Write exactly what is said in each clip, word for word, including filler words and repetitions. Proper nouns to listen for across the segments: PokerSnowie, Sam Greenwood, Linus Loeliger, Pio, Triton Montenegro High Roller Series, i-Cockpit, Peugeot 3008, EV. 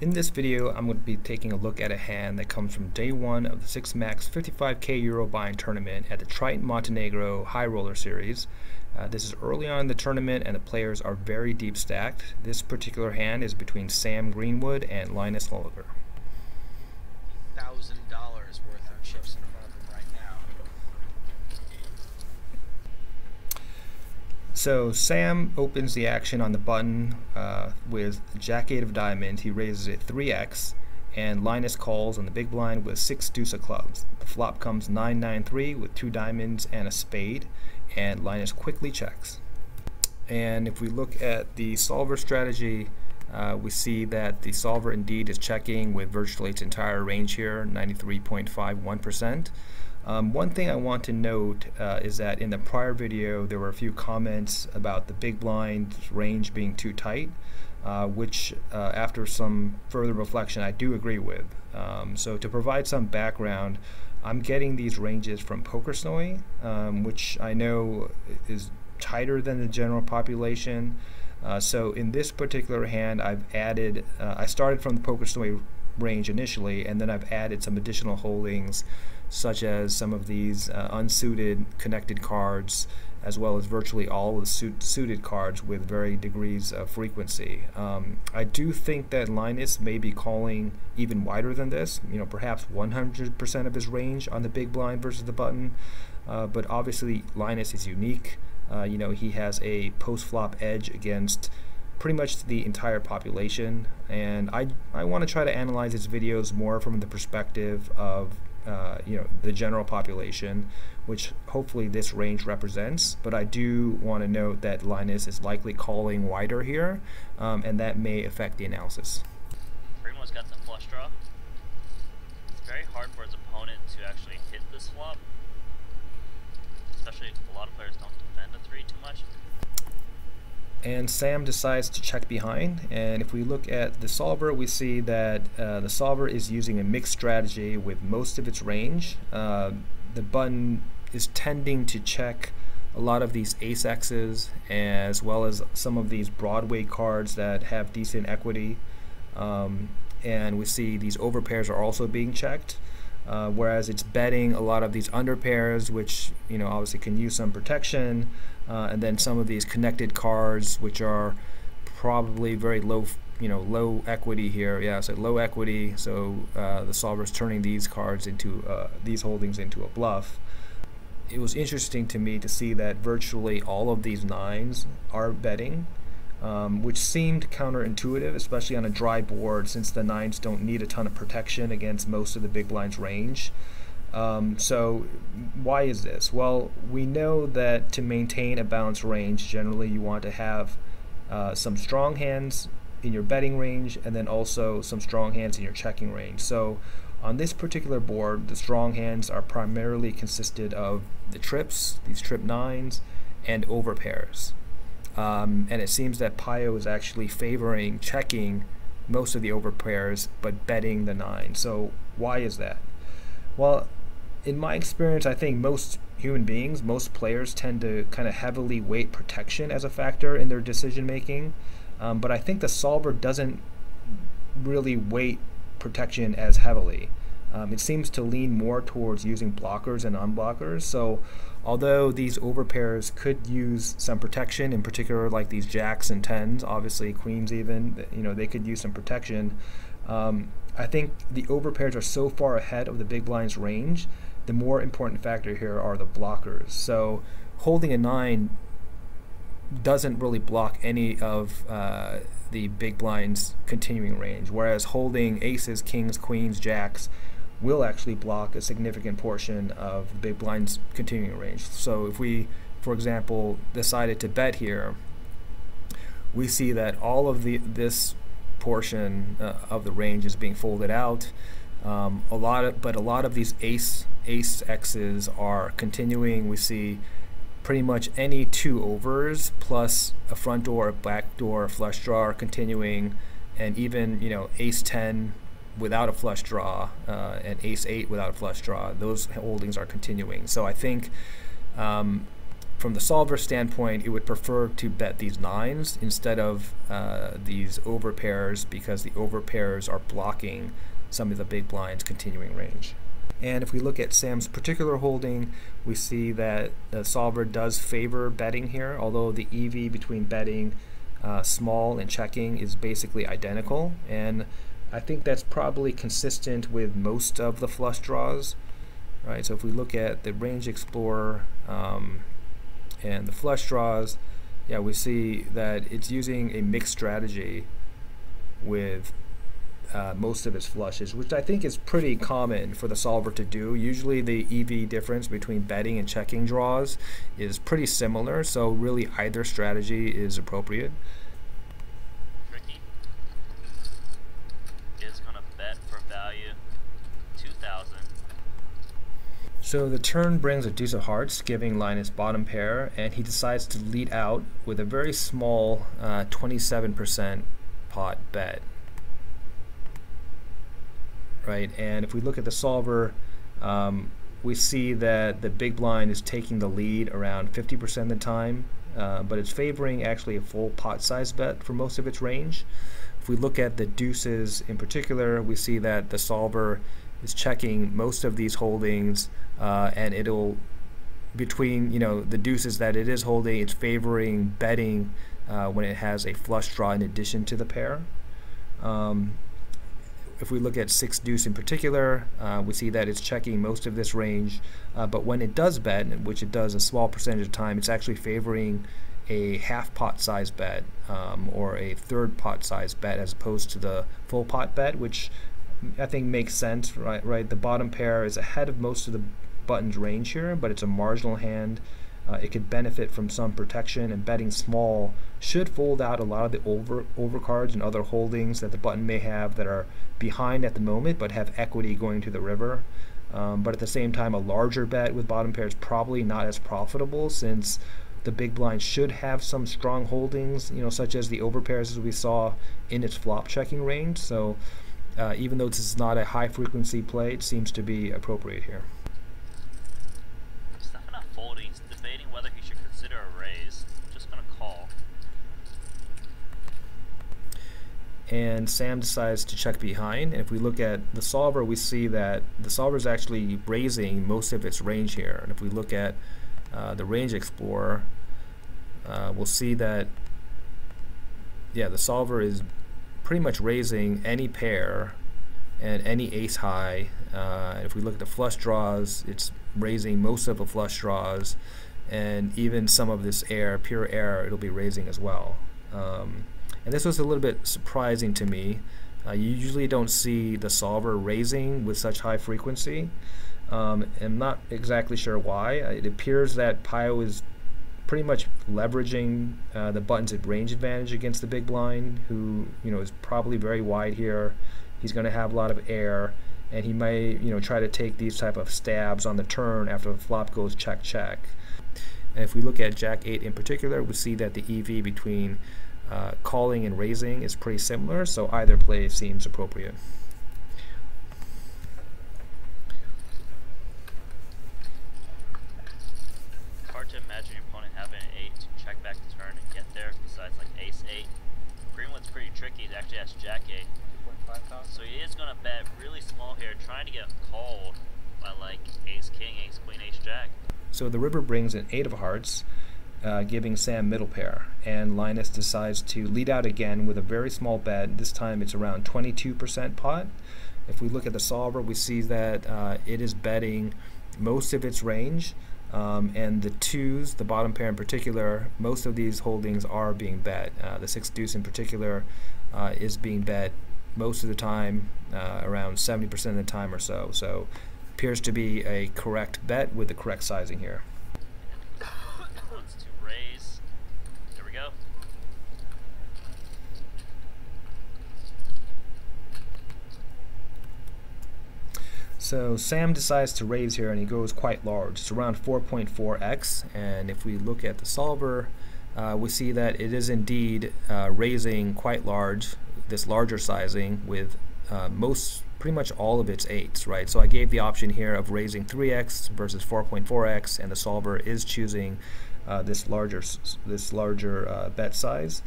In this video, I'm going to be taking a look at a hand that comes from day one of the six max fifty-five K Euro buy-in tournament at the Triton Montenegro High Roller Series. Uh, this is early on in the tournament and the players are very deep stacked. This particular hand is between Sam Greenwood and Linus Loeliger. one thousand dollars worth of chips in front of them right now. So Sam opens the action on the button uh, with jack eight of diamond. He raises it three X, and Linus calls on the big blind with six deuce of clubs. The flop comes nine nine three with two diamonds and a spade, and Linus quickly checks. And if we look at the solver strategy, uh, we see that the solver indeed is checking with virtually its entire range here, ninety-three point five one percent. Um, one thing I want to note uh, is that in the prior video there were a few comments about the big blind range being too tight, uh, which uh, after some further reflection I do agree with. Um, so to provide some background, I'm getting these ranges from PokerSnowie, um, which I know is tighter than the general population. Uh, so in this particular hand, I've added, uh, I started from the PokerSnowie range initially, and then I've added some additional holdings, such as some of these uh, unsuited connected cards, as well as virtually all of the su suited cards with varying degrees of frequency. Um, I do think that Linus may be calling even wider than this, you know, perhaps one hundred percent of his range on the big blind versus the button, uh, but obviously Linus is unique. Uh, you know, he has a post-flop edge against pretty much the entire population, and I, I want to try to analyze his videos more from the perspective of Uh, you know, the general population, which hopefully this range represents. But I do want to note that Linus is likely calling wider here, um, and that may affect the analysis. Primo's got the flush draw. It's very hard for his opponent to actually hit this flop, especially if a lot of players don't defend a three too much. And Sam decides to check behind, and if we look at the solver, we see that uh, the solver is using a mixed strategy with most of its range. Uh, the button is tending to check a lot of these ace-X's, as well as some of these Broadway cards that have decent equity, um, and we see these overpairs are also being checked, uh, whereas it's betting a lot of these underpairs, which, you know, obviously can use some protection. Uh, and then some of these connected cards, which are probably very low, you know, low equity here. Yeah, so low equity. So uh, the solver's turning these cards into uh, these holdings into a bluff. It was interesting to me to see that virtually all of these nines are betting, um, which seemed counterintuitive, especially on a dry board, since the nines don't need a ton of protection against most of the big blind's range. Um, so why is this? Well, we know that to maintain a balanced range, generally you want to have uh, some strong hands in your betting range, and then also some strong hands in your checking range. So on this particular board, the strong hands are primarily consisted of the trips, these trip nines, and overpairs. Um, and it seems that Pio is actually favoring checking most of the overpairs, but betting the nine. So why is that? Well, in my experience, I think most human beings, most players tend to kind of heavily weight protection as a factor in their decision making, um, but I think the solver doesn't really weight protection as heavily. Um, it seems to lean more towards using blockers and unblockers, so although these overpairs could use some protection, in particular like these jacks and tens, obviously queens even, you know, they could use some protection. Um, I think the overpairs are so far ahead of the big blind's range. The more important factor here are the blockers. So holding a nine doesn't really block any of uh, the big blind's continuing range, whereas holding aces, kings, queens, jacks will actually block a significant portion of the big blind's continuing range. So if we, for example, decided to bet here, we see that all of the this portion uh, of the range is being folded out. Um, a lot of, but a lot of these ace ace X's are continuing. We see pretty much any two overs plus a front door, a back door, a flush draw are continuing, and even, you know, ace ten without a flush draw uh, and ace eight without a flush draw. Those holdings are continuing. So I think um, from the solver standpoint, it would prefer to bet these nines instead of uh, these overpairs, because the overpairs are blocking some of the big blind's continuing range. And if we look at Sam's particular holding, we see that the solver does favor betting here, although the E V between betting uh, small and checking is basically identical. And I think that's probably consistent with most of the flush draws. Right, so if we look at the range explorer um, and the flush draws, yeah, we see that it's using a mixed strategy with Uh, most of its flushes, which I think is pretty common for the solver to do. Usually the E V difference between betting and checking draws is pretty similar, so really either strategy is appropriate. Ricky is going to bet for value two thousand. So the turn brings a deuce of hearts, giving Linus bottom pair, and he decides to lead out with a very small uh, twenty-seven percent pot bet. Right, and if we look at the solver, um, we see that the big blind is taking the lead around fifty percent of the time, uh, but it's favoring actually a full pot size bet for most of its range. If we look at the deuces in particular, we see that the solver is checking most of these holdings, uh, and it'll, between you know the deuces that it is holding, it's favoring betting uh, when it has a flush draw in addition to the pair. Um, If we look at six deuce in particular, uh, we see that it's checking most of this range, uh, but when it does bet, which it does a small percentage of the time, it's actually favoring a half pot size bet um, or a third pot size bet as opposed to the full pot bet, which I think makes sense, right? Right? The bottom pair is ahead of most of the button's range here, but it's a marginal hand. Uh, it could benefit from some protection, and betting small should fold out a lot of the over overcards and other holdings that the button may have that are behind at the moment but have equity going to the river. Um, but at the same time, a larger bet with bottom pair is probably not as profitable, since the big blind should have some strong holdings, you know, such as the overpairs as we saw in its flop checking range. So uh, even though this is not a high frequency play, it seems to be appropriate here. And Sam decides to check behind, and if we look at the solver, we see that the solver is actually raising most of its range here. And if we look at uh, the range explorer, uh, we'll see that, yeah, the solver is pretty much raising any pair and any ace high. Uh, and if we look at the flush draws, it's raising most of the flush draws, and even some of this air, pure air, it'll be raising as well. Um, And this was a little bit surprising to me. Uh, you usually don't see the solver raising with such high frequency. Um, I'm not exactly sure why. It appears that Pio is pretty much leveraging uh, the button's range advantage against the big blind, who you know is probably very wide here. He's going to have a lot of air, and he may you know try to take these type of stabs on the turn after the flop goes check check. And if we look at Jack eight in particular, we see that the E V between Uh, calling and raising is pretty similar, so either play seems appropriate. It's hard to imagine your opponent having an eight to check back to turn and get there, besides like ace eight. Greenwood's pretty tricky, he actually has jack eight. So he is going to bet really small here, trying to get called by like ace king, ace queen, ace jack. So the river brings an eight of hearts, Uh, giving Sam middle pair, and Linus decides to lead out again with a very small bet. This time it's around twenty-two percent pot. If we look at the solver, we see that uh, it is betting most of its range, um, and the twos, the bottom pair in particular, most of these holdings are being bet. Uh, the six deuce in particular uh, is being bet most of the time, uh, around seventy percent of the time or so. So appears to be a correct bet with the correct sizing here. So Sam decides to raise here, and he goes quite large. It's around four point four x, and if we look at the solver, uh, we see that it is indeed uh, raising quite large, this larger sizing, with uh, most, pretty much all of its eights, right? So I gave the option here of raising three x versus four point four x, and the solver is choosing uh, this larger this larger uh, bet size.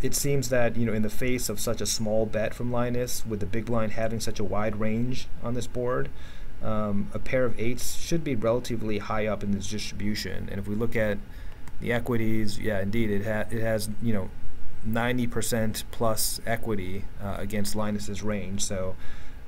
It seems that, you know, in the face of such a small bet from Linus, with the big blind having such a wide range on this board, um, a pair of eights should be relatively high up in this distribution. And if we look at the equities, yeah, indeed, it, ha it has, you know, ninety percent plus equity uh, against Linus's range. So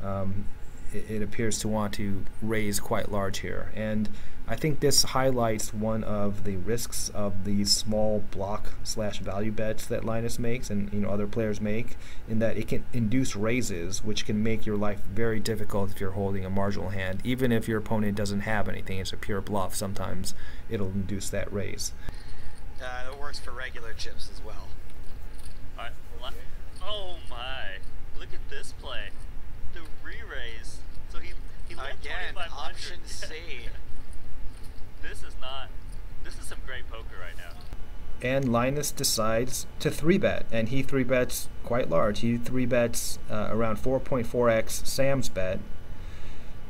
um, it, it appears to want to raise quite large here. And I think this highlights one of the risks of these small block slash value bets that Linus makes, and, you know, other players make, in that it can induce raises, which can make your life very difficult if you're holding a marginal hand. Even if your opponent doesn't have anything, it's a pure bluff, sometimes it'll induce that raise. Uh, it works for regular chips as well. Oh my, look at this play. The re-raise. So he, he led again, option C. This is not, this is some great poker right now. And Linus decides to three bet, and he three bets quite large. He three bets uh, around four point four x Sam's bet.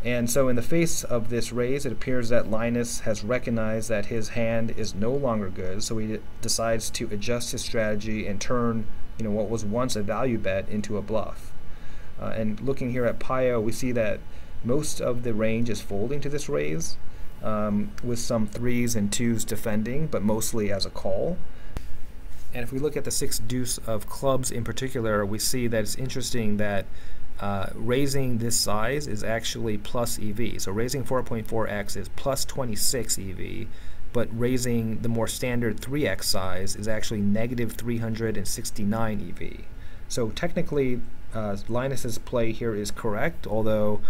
And so in the face of this raise, it appears that Linus has recognized that his hand is no longer good, so he decides to adjust his strategy and turn, you know, what was once a value bet into a bluff. Uh, and looking here at Pio, we see that most of the range is folding to this raise, um, with some threes and twos defending, but mostly as a call. And if we look at the six deuce of clubs in particular, we see that it's interesting that Uh, raising this size is actually plus E V. So raising four point four x is plus twenty-six E V, but raising the more standard three x size is actually negative three hundred sixty-nine E V. So technically, uh, Linus's play here is correct, although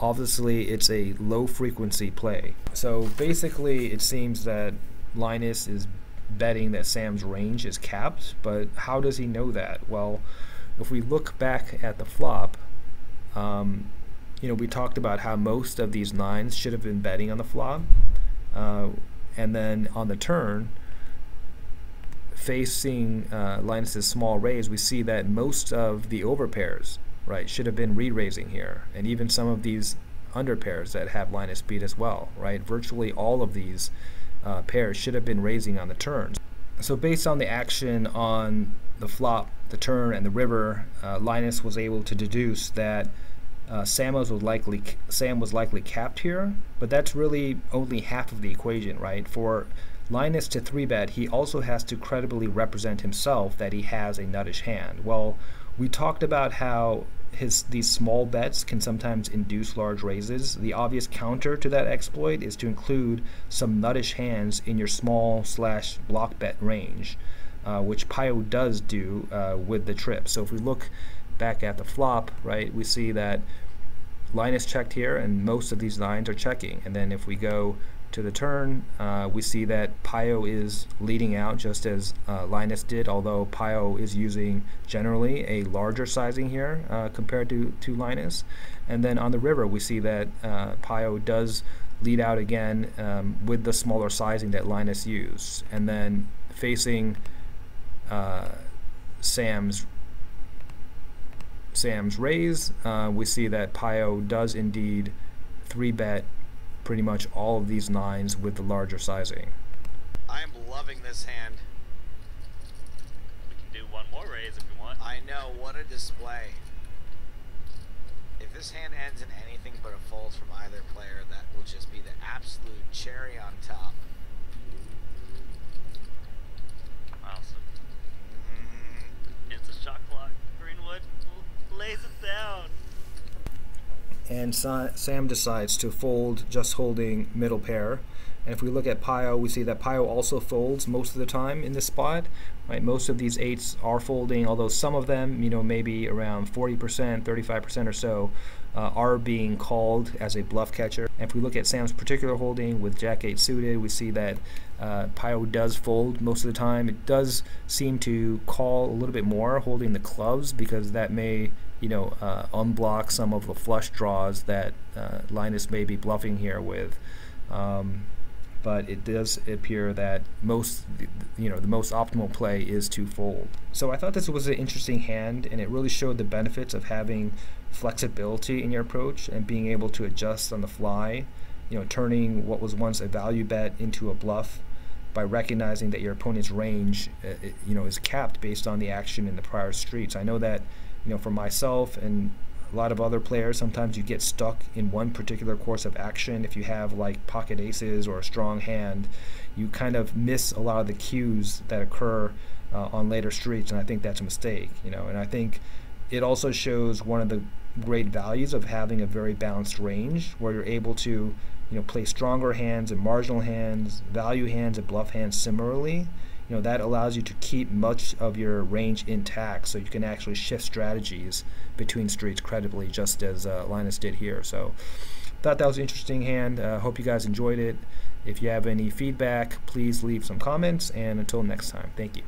obviously it's a low frequency play. So basically it seems that Linus is betting that Sam's range is capped, but how does he know that? Well, if we look back at the flop, Um, you know, we talked about how most of these nines should have been betting on the flop, uh, and then on the turn, facing uh, Linus's small raise, we see that most of the overpairs, right, should have been re-raising here, and even some of these underpairs that have Linus beat as well, right? Virtually all of these uh, pairs should have been raising on the turn. So based on the action on the flop, the turn, and the river, uh, Linus was able to deduce that uh, Sam was likely Sam was likely capped here, but that's really only half of the equation, right? For Linus to three bet, he also has to credibly represent himself that he has a nuttish hand. Well, we talked about how his these small bets can sometimes induce large raises. The obvious counter to that exploit is to include some nuttish hands in your small slash block bet range. Uh, which Pio does do uh, with the trip. So if we look back at the flop, right, we see that Linus checked here, and most of these nines are checking. And then if we go to the turn, uh, we see that Pio is leading out just as uh, Linus did, although Pio is using generally a larger sizing here uh, compared to, to Linus. And then on the river, we see that uh, Pio does lead out again um, with the smaller sizing that Linus used. And then facing Uh, Sam's Sam's raise, uh, we see that Pio does indeed three bet pretty much all of these nines with the larger sizing. I'm loving this hand. We can do one more raise if we want. I know, what a display. If this hand ends in anything but a fold from either player, that will just be the absolute cherry on top. Shot clock. Greenwood lays it down. And Sa Sam decides to fold, just holding middle pair. And if we look at Pio, we see that Pio also folds most of the time in this spot. Right, most of these eights are folding, although some of them, you know, maybe around forty percent, thirty-five percent or so, uh, are being called as a bluff catcher. And if we look at Sam's particular holding with Jack eight suited, we see that uh, Pio does fold most of the time. It does seem to call a little bit more, holding the clubs, because that may, you know, uh, unblock some of the flush draws that uh, Linus may be bluffing here with. Um, but it does appear that most, you know, the most optimal play is to fold. So I thought this was an interesting hand, and it really showed the benefits of having flexibility in your approach and being able to adjust on the fly, you know, turning what was once a value bet into a bluff, by recognizing that your opponent's range, uh, it, you know, is capped based on the action in the prior streets. I know that, you know, for myself and a lot of other players, sometimes you get stuck in one particular course of action. If you have like pocket aces or a strong hand, you kind of miss a lot of the cues that occur uh, on later streets, and I think that's a mistake, you know. And I think it also shows one of the great values of having a very balanced range, where you're able to, you know, play stronger hands and marginal hands, value hands and bluff hands similarly. You know, that allows you to keep much of your range intact, so you can actually shift strategies between streets credibly, just as uh, Linus did here. So thought that was an interesting hand. Uh, hope you guys enjoyed it. If you have any feedback, please leave some comments, and until next time, thank you.